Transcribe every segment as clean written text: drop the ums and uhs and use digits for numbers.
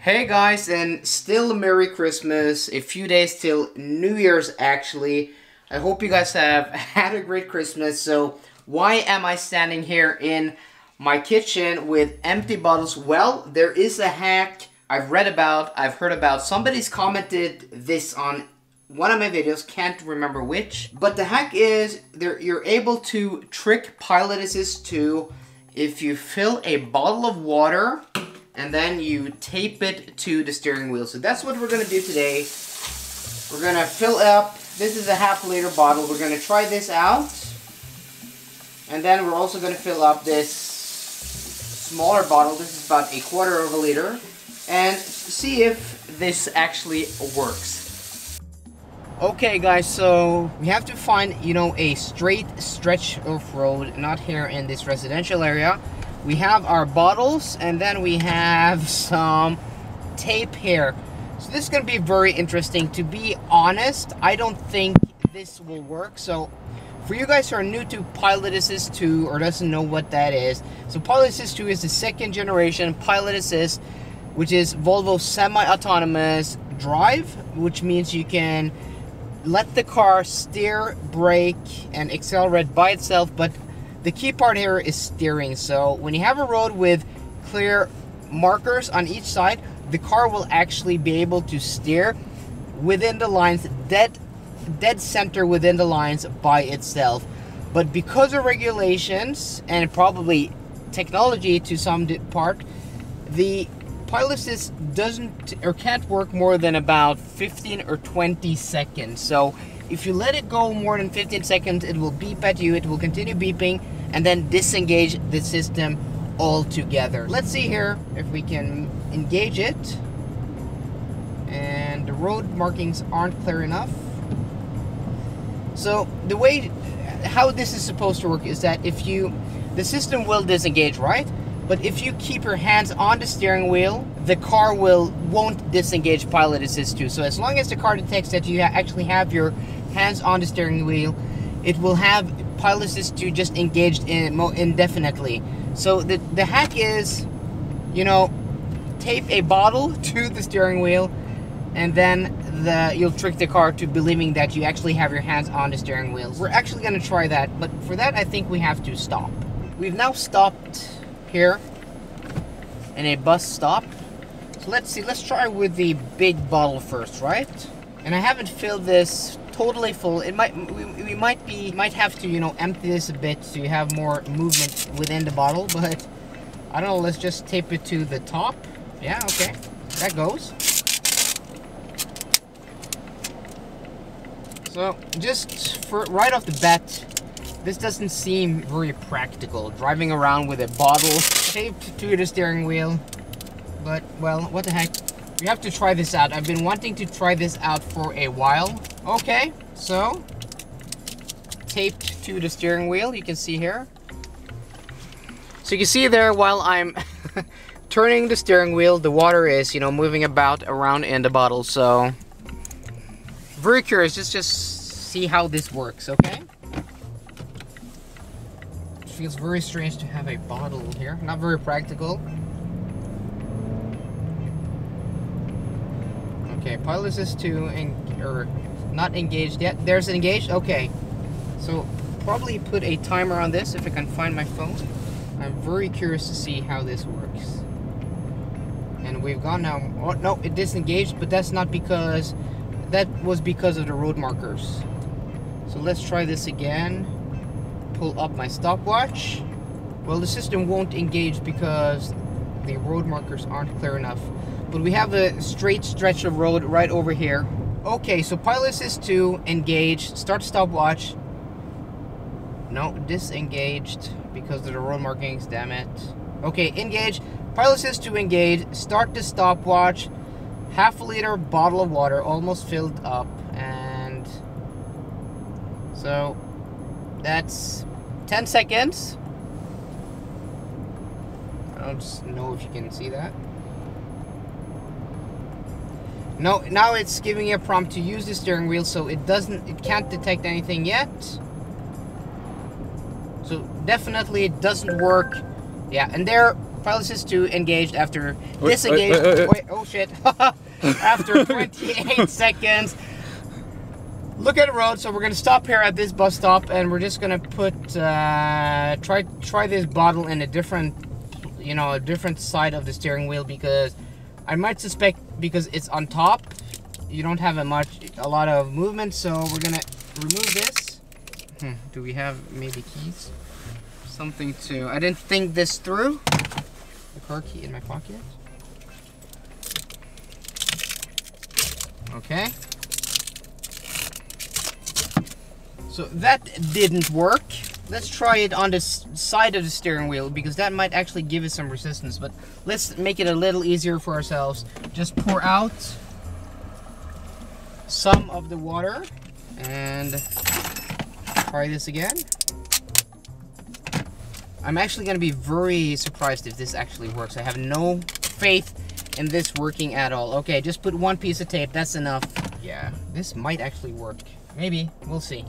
Hey guys, and still Merry Christmas, a few days till New Year's actually. I hope you guys have had a great Christmas. So why am I standing here in my kitchen with empty bottles? Well, there is a hack I've read about, I've heard about. Somebody's commented this on one of my videos, can't remember which. But the hack is you're able to trick Pilot Assist 2 if you fill a bottle of water and then you tape it to the steering wheel. So that's what we're gonna do today. We're gonna fill up, this is a ½ liter bottle. We're gonna try this out. And then we're also gonna fill up this smaller bottle. This is about ¼ liter. And see if this actually works. Okay guys, so we have to find, you know, a straight stretch of road, not here in this residential area. We have our bottles and then we have some tape here. So this is going to be very interesting. To be honest, I don't think this will work. So for you guys who are new to Pilot Assist 2 or doesn't know what that is. So Pilot Assist 2 is the second generation Pilot Assist, which is Volvo's semi-autonomous drive, which means you can let the car steer, brake and accelerate by itself, but the key part here is steering. So when you have a road with clear markers on each side, the car will actually be able to steer within the lines, dead center within the lines by itself. But because of regulations and probably technology to some part, the Pilot Assist doesn't or can't work more than about 15 or 20 seconds. So if you let it go more than 15 seconds, it will beep at you, it will continue beeping, and then disengage the system altogether. Let's see here if we can engage it. And the road markings aren't clear enough. So the way, how this is supposed to work is that if you, the system will disengage, right? But if you keep your hands on the steering wheel, the car won't disengage Pilot Assist 2. So as long as the car detects that you actually have your hands on the steering wheel, it will have Pilot Assist 2 just engaged in indefinitely. So the hack is, you know, tape a bottle to the steering wheel, and then you'll trick the car to believing that you actually have your hands on the steering wheel. We're actually gonna try that, but for that I think we have to stop. We've now stopped here in a bus stop. So let's see, let's try with the big bottle first, right? And I haven't filled this totally full. It might, we might have to, you know, empty this a bit so you have more movement within the bottle, but I don't know, let's just tape it to the top. Yeah, okay, that goes. So just for right off the bat, this doesn't seem very practical, driving around with a bottle taped to the steering wheel. But, well, what the heck. We have to try this out. I've been wanting to try this out for a while. Okay, so taped to the steering wheel, you can see here. So you can see there, while I'm turning the steering wheel, the water is, you know, moving about around in the bottle. So, very curious, let's just see how this works, okay? Feels very strange to have a bottle here. Not very practical. Okay, Pilot Assist 2 or not engaged yet. There's an engaged. Okay, so probably put a timer on this if I can find my phone. I'm very curious to see how this works. And we've gone now. Oh no, it disengaged, but that's not because that was because of the road markers. So let's try this again. Pull up my stopwatch. Well, the system won't engage because the road markers aren't clear enough. But we have a straight stretch of road right over here. Okay, so Pilot Assist 2 engaged. Start stopwatch. No, disengaged because of the road markings, damn it. Okay, engage. Pilot Assist 2 engaged. Start the stopwatch. ½ liter bottle of water, almost filled up. And so that's 10 seconds. I don't know if you can see that. No, now it's giving you a prompt to use the steering wheel, so it can't detect anything yet. So definitely it doesn't work. Yeah, and there Pilot Assist 2 engaged after disengaged. Wait, oh shit. After 28 seconds. Look at the road, so we're gonna stop here at this bus stop, and we're just gonna put try this bottle in a different, you know, a different side of the steering wheel, because I might suspect because it's on top, you don't have a lot of movement. So we're gonna remove this. Do we have maybe keys? Something to. I didn't think this through. The car key in my pocket. Okay. So that didn't work. Let's try it on the side of the steering wheel, because that might actually give us some resistance, but let's make it a little easier for ourselves. Just pour out some of the water and try this again. I'm actually gonna be very surprised if this actually works. I have no faith in this working at all. Okay, just put one piece of tape, that's enough. Yeah, this might actually work. Maybe, we'll see.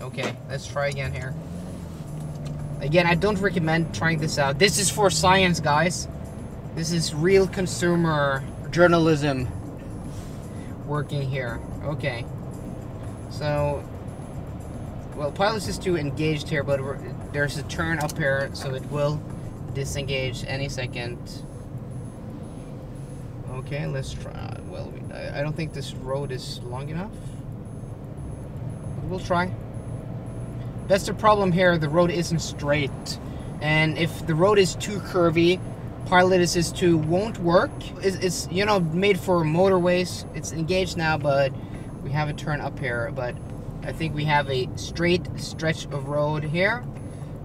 Okay, let's try again here. Again, I don't recommend trying this out. This is for science, guys. This is real consumer journalism working here. Okay. So, well, Pilot Assist 2 engaged here, but there's a turn up here, so it will disengage any second. Okay, let's try. Well, I don't think this road is long enough. We'll try. That's the problem here, the road isn't straight, and if the road is too curvy, Pilot Assist 2 won't work. It's, you know, made for motorways. It's engaged now, but we have a turn up here, but I think we have a straight stretch of road here,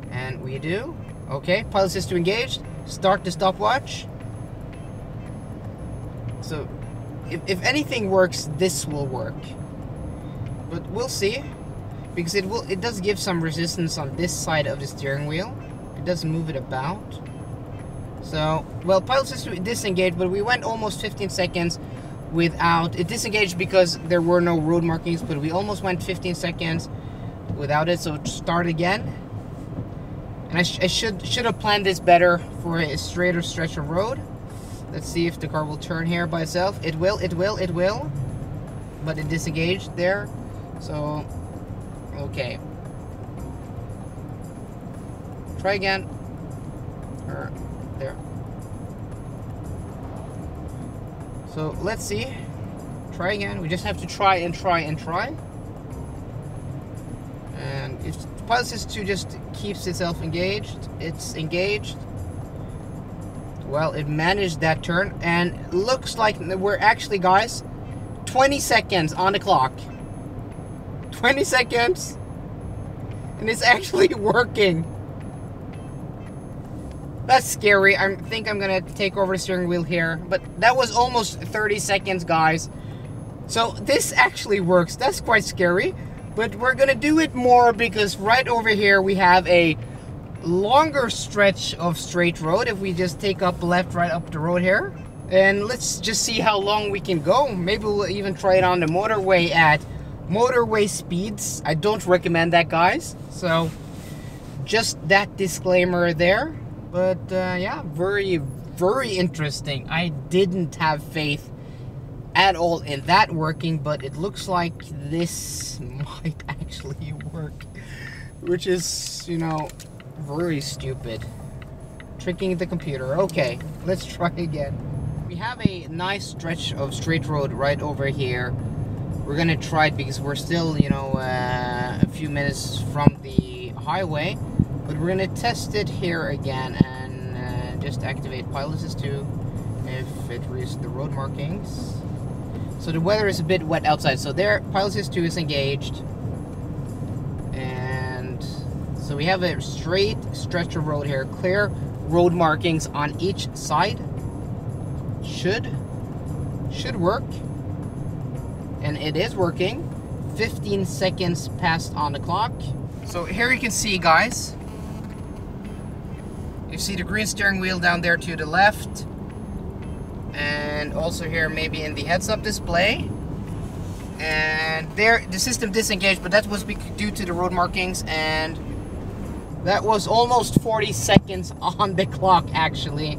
and we do. Okay, Pilot Assist 2 engaged. Start the stopwatch. So if anything works, this will work, but we'll see, because it does give some resistance on this side of the steering wheel. It doesn't move it about. So, well, Pilot Assist 2 disengaged, but we went almost 15 seconds without it. Disengaged because there were no road markings, but we almost went 15 seconds without it. So start again, and I should have planned this better for a straighter stretch of road. Let's see if the car will turn here by itself. It will, but it disengaged there. So, okay. Try again. Or there. So let's see. Try again. We just have to try and try and try. And it's Pilot Assist 2 just keeps itself engaged. It's engaged. Well, it managed that turn, and looks like we're actually, guys, 20 seconds on the clock. 20 seconds, and it's actually working. That's scary. I think I'm gonna take over the steering wheel here, but that was almost 30 seconds, guys. So this actually works. That's quite scary, but we're gonna do it more, because right over here we have a longer stretch of straight road if we just take up left right up the road here, and let's just see how long we can go. Maybe we'll even try it on the motorway at motorway speeds. I don't recommend that, guys, so just that disclaimer there. But yeah, very, very interesting. I didn't have faith at all in that working, but it looks like this might actually work, which is, you know, very stupid, tricking the computer. Okay, let's try again. We have a nice stretch of straight road right over here. We're gonna try it because we're still, you know, a few minutes from the highway, but we're gonna test it here again, and just activate Pilot Assist 2 if it reaches the road markings. So the weather is a bit wet outside, so there, Pilot Assist 2 is engaged, and so we have a straight stretch of road here, clear road markings on each side. Should work. And it is working. 15 seconds passed on the clock. So here you can see, guys, you see the green steering wheel down there to the left, and also here maybe in the heads-up display, and there the system disengaged, but that was due to the road markings, and That was almost 40 seconds on the clock, actually.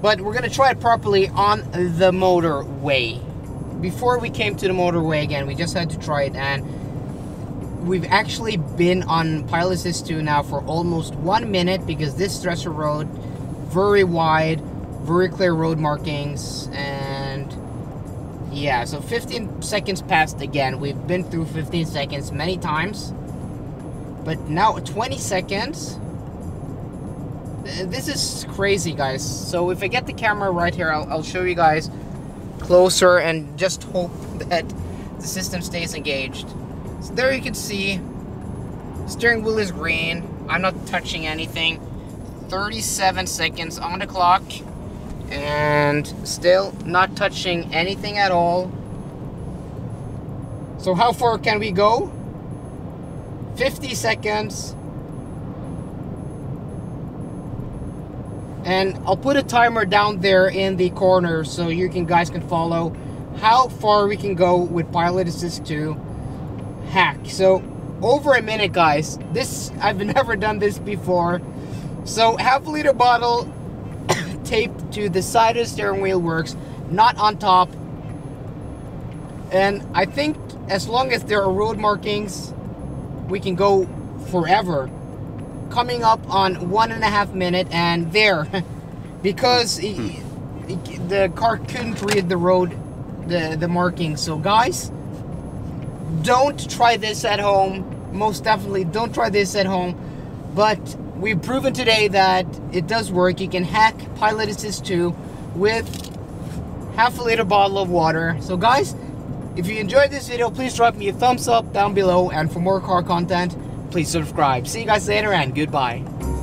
But we're going to try it properly on the motorway. Before we came to the motorway again, we just had to try it, and we've actually been on Pilot Assist 2 now for almost 1 minute, because this stretch of road, very wide, very clear road markings, and yeah, so 15 seconds passed again. We've been through 15 seconds many times, but now 20 seconds. This is crazy, guys. So if I get the camera right here, I'll show you guys closer and just hope that the system stays engaged. So there you can see, steering wheel is green. I'm not touching anything. 37 seconds on the clock, and still not touching anything at all. So how far can we go? 50 seconds. And I'll put a timer down there in the corner so you guys can follow how far we can go with Pilot Assist 2 hack. So over a minute, guys. This, I've never done this before. So half-liter bottle taped to the side of the steering wheel works, not on top. And I think as long as there are road markings, we can go forever. Coming up on 1.5 minutes, and there, because the car couldn't read the road, the marking. So guys, don't try this at home. Most definitely don't try this at home. But we've proven today that it does work. You can hack Pilot Assist 2 with half-a-liter bottle of water. So guys, if you enjoyed this video, please drop me a thumbs up down below, and for more car content, please subscribe. See you guys later, and goodbye.